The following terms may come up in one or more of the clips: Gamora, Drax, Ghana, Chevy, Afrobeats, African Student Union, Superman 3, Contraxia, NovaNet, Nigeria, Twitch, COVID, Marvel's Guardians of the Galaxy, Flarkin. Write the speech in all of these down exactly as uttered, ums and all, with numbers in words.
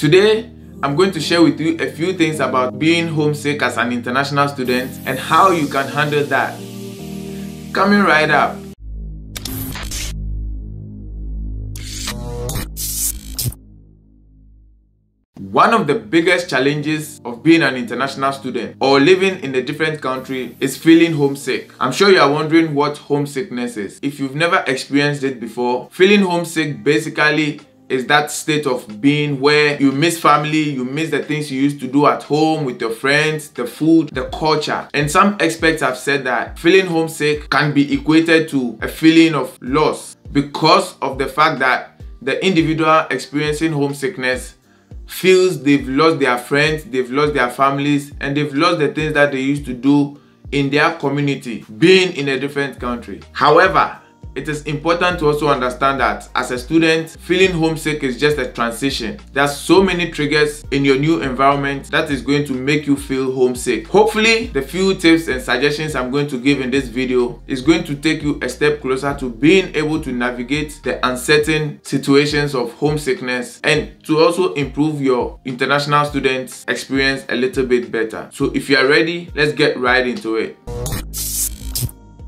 Today, I'm going to share with you a few things about being homesick as an international student and how you can handle that. Coming right up. One of the biggest challenges of being an international student or living in a different country is feeling homesick. I'm sure you are wondering what homesickness is. If you've never experienced it before, feeling homesick basically is that state of being where you miss family, you miss the things you used to do at home with your friends, the food, the culture. And some experts have said that feeling homesick can be equated to a feeling of loss because of the fact that the individual experiencing homesickness feels they've lost their friends, they've lost their families, and they've lost the things that they used to do in their community, being in a different country. However, it is important to also understand that as a student, feeling homesick is just a transition. There's so many triggers in your new environment that is going to make you feel homesick. Hopefully, the few tips and suggestions I'm going to give in this video is going to take you a step closer to being able to navigate the uncertain situations of homesickness and to also improve your international students' experience a little bit better. So if you are ready, let's get right into it.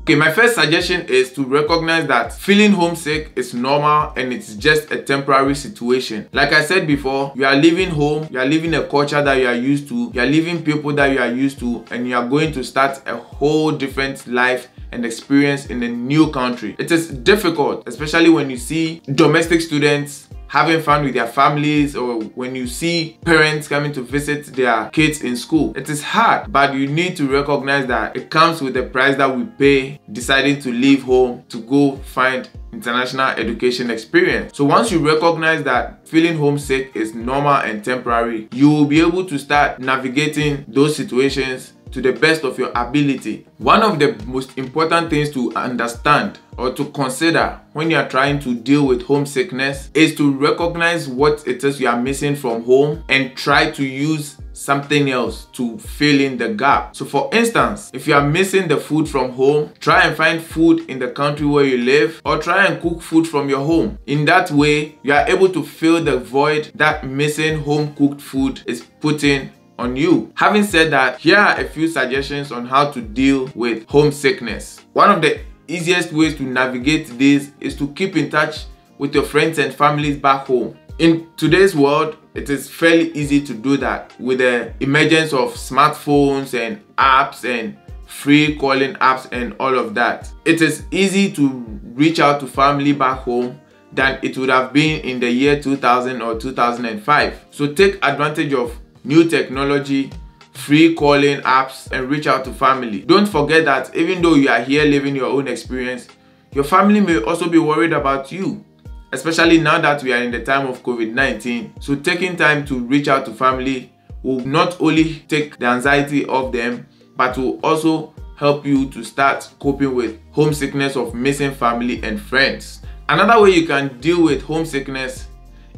Okay, my first suggestion is to recognize that feeling homesick is normal and it's just a temporary situation. Like I said before, you are leaving home, you are leaving a culture that you are used to, you are leaving people that you are used to, and you are going to start a whole different life and experience in a new country. It is difficult, especially when you see domestic students having fun with their families, or when you see parents coming to visit their kids in school. It is hard, but you need to recognize that it comes with the price that we pay deciding to leave home to go find international education experience. So once you recognize that feeling homesick is normal and temporary, you will be able to start navigating those situations to the best of your ability. One of the most important things to understand or to consider when you are trying to deal with homesickness is to recognize what it is you are missing from home and try to use something else to fill in the gap. So for instance, if you are missing the food from home, try and find food in the country where you live, or try and cook food from your home. In that way, you are able to fill the void that missing home cooked food is putting on you. Having said that, here are a few suggestions on how to deal with homesickness. One of the easiest ways to navigate this is to keep in touch with your friends and families back home. In today's world, it is fairly easy to do that with the emergence of smartphones and apps and free calling apps and all of that. It is easy to reach out to family back home than it would have been in the year two thousand or two thousand five. So take advantage of new technology, free calling apps, and reach out to family. Don't forget that even though you are here living your own experience, your family may also be worried about you, especially now that we are in the time of COVID nineteen. So taking time to reach out to family will not only take the anxiety off them, but will also help you to start coping with homesickness of missing family and friends. Another way you can deal with homesickness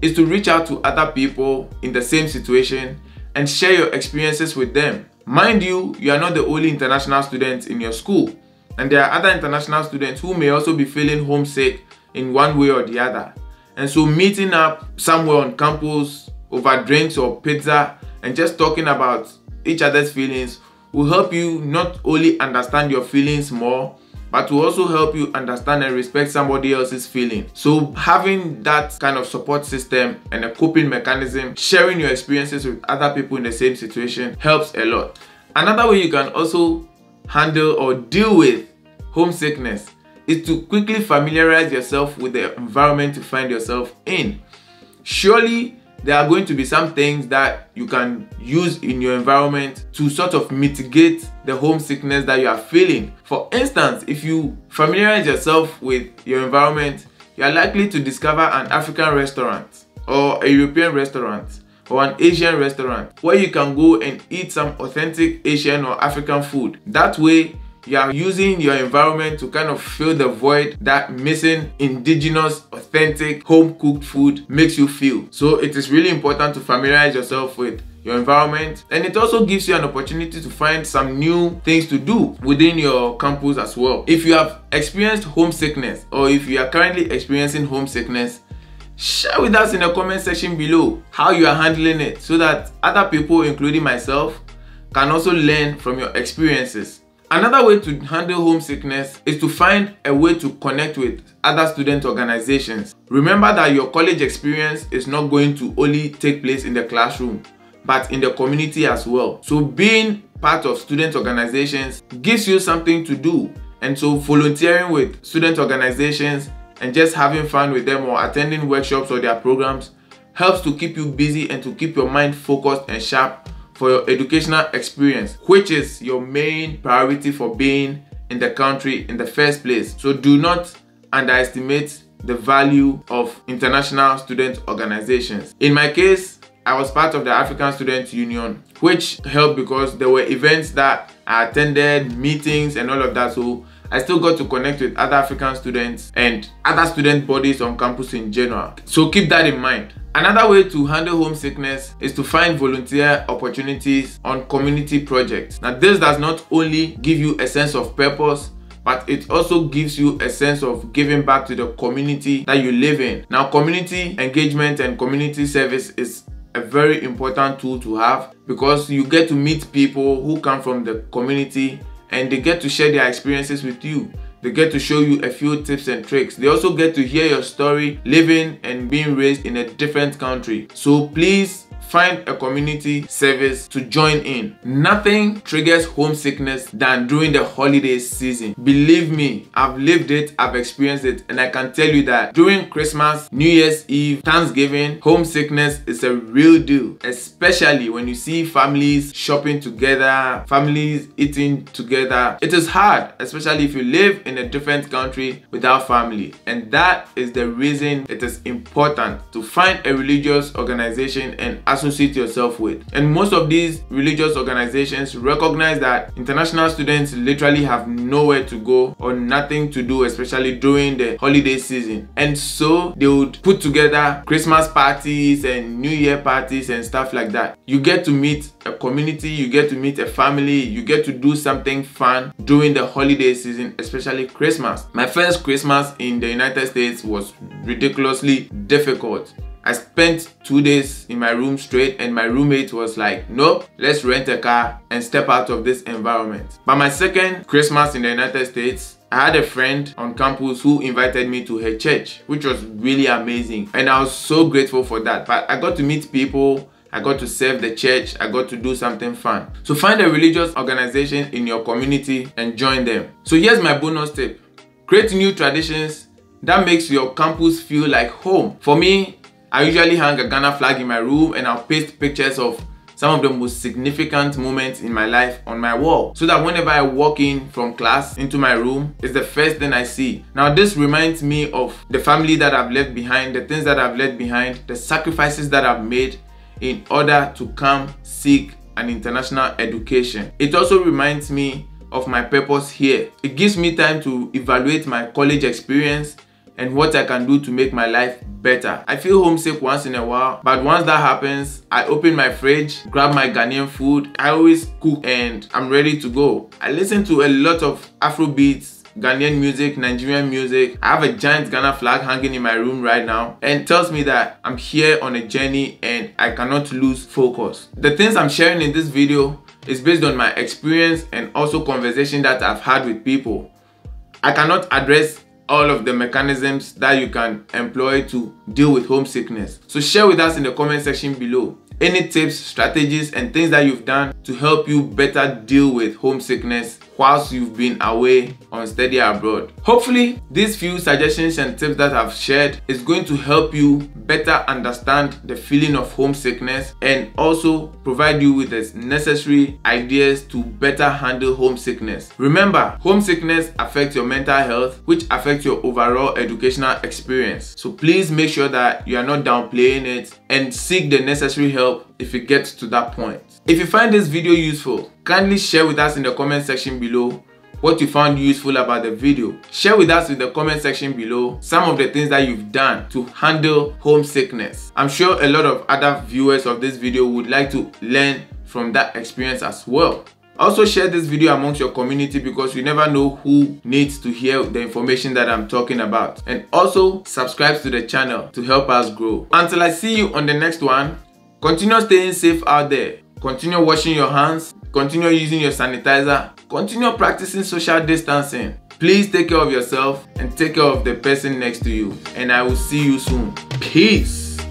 is to reach out to other people in the same situation and share your experiences with them. Mind you, you are not the only international student in your school, and there are other international students who may also be feeling homesick in one way or the other. And so meeting up somewhere on campus over drinks or pizza and just talking about each other's feelings will help you not only understand your feelings more, but to also help you understand and respect somebody else's feeling. So having that kind of support system and a coping mechanism, sharing your experiences with other people in the same situation helps a lot. Another way you can also handle or deal with homesickness is to quickly familiarize yourself with the environment you find yourself in. Surely there are going to be some things that you can use in your environment to sort of mitigate the homesickness that you are feeling. For instance, if you familiarize yourself with your environment, you are likely to discover an African restaurant, or a European restaurant, or an Asian restaurant where you can go and eat some authentic Asian or African food. That way, you are using your environment to kind of fill the void that missing indigenous, authentic, home-cooked food makes you feel. So it is really important to familiarize yourself with your environment, and it also gives you an opportunity to find some new things to do within your campus as well. If you have experienced homesickness, or if you are currently experiencing homesickness, Share with us in the comment section below how you are handling it so that other people, including myself, can also learn from your experiences. Another way to handle homesickness is to find a way to connect with other student organizations. Remember that your college experience is not going to only take place in the classroom, but in the community as well. So being part of student organizations gives you something to do. And so volunteering with student organizations and just having fun with them or attending workshops or their programs helps to keep you busy and to keep your mind focused and sharp for your educational experience, which is your main priority for being in the country in the first place. So do not underestimate the value of international student organizations. In my case, I was part of the African Student Union, which helped because there were events that I attended, meetings and all of that. So I still got to connect with other African students and other student bodies on campus in general. So keep that in mind. Another way to handle homesickness is to find volunteer opportunities on community projects. Now, this does not only give you a sense of purpose, but it also gives you a sense of giving back to the community that you live in. Now, community engagement and community service is a very important tool to have because you get to meet people who come from the community and they get to share their experiences with you. They get to show you a few tips and tricks. They also get to hear your story living and being raised in a different country. So please find a community service to join in. Nothing triggers homesickness than during the holiday season. Believe me, I've lived it, I've experienced it, and I can tell you that during Christmas, New Year's Eve, Thanksgiving, homesickness is a real deal, especially when you see families shopping together, families eating together. It is hard, especially if you live in a different country without family, and that is the reason it is important to find a religious organization and associate yourself with. And most of these religious organizations recognize that international students literally have nowhere to go or nothing to do, especially during the holiday season. And so they would put together Christmas parties and New Year parties and stuff like that. You get to meet a community, you get to meet a family, you get to do something fun during the holiday season, especially Christmas. My first Christmas in the United States was ridiculously difficult. I spent two days in my room straight and my roommate was like, nope, let's rent a car and step out of this environment. But my second Christmas in the United States, I had a friend on campus who invited me to her church, which was really amazing. And I was so grateful for that. But I got to meet people, I got to serve the church, I got to do something fun. So find a religious organization in your community and join them. So here's my bonus tip. Create new traditions that makes your campus feel like home. For me, I usually hang a Ghana flag in my room and I'll paste pictures of some of the most significant moments in my life on my wall so that whenever I walk in from class into my room, it's the first thing I see. Now this reminds me of the family that I've left behind, the things that I've left behind, the sacrifices that I've made in order to come seek an international education. It also reminds me of my purpose here. It gives me time to evaluate my college experience and what I can do to make my life better. I feel homesick once in a while, but once that happens, I open my fridge, grab my Ghanaian food, I always cook and I'm ready to go. I listen to a lot of Afrobeats, Ghanaian music, Nigerian music. I have a giant Ghana flag hanging in my room right now and it tells me that I'm here on a journey and I cannot lose focus. The things I'm sharing in this video is based on my experience and also conversation that I've had with people. I cannot address all of the mechanisms that you can employ to deal with homesickness. So share with us in the comment section below any tips, strategies, and things that you've done to help you better deal with homesickness whilst you've been away on study abroad. Hopefully, these few suggestions and tips that I've shared is going to help you better understand the feeling of homesickness and also provide you with the necessary ideas to better handle homesickness. Remember, homesickness affects your mental health, which affects your overall educational experience. So please make sure that you are not downplaying it and seek the necessary help if it gets to that point. If you find this video useful, kindly share with us in the comment section below what you found useful about the video. Share with us in the comment section below some of the things that you've done to handle homesickness. I'm sure a lot of other viewers of this video would like to learn from that experience as well. Also share this video amongst your community because you never know who needs to hear the information that I'm talking about. And also subscribe to the channel to help us grow. Until I see you on the next one, continue staying safe out there. Continue washing your hands. Continue using your sanitizer. Continue practicing social distancing. Please take care of yourself and take care of the person next to you. And I will see you soon. Peace.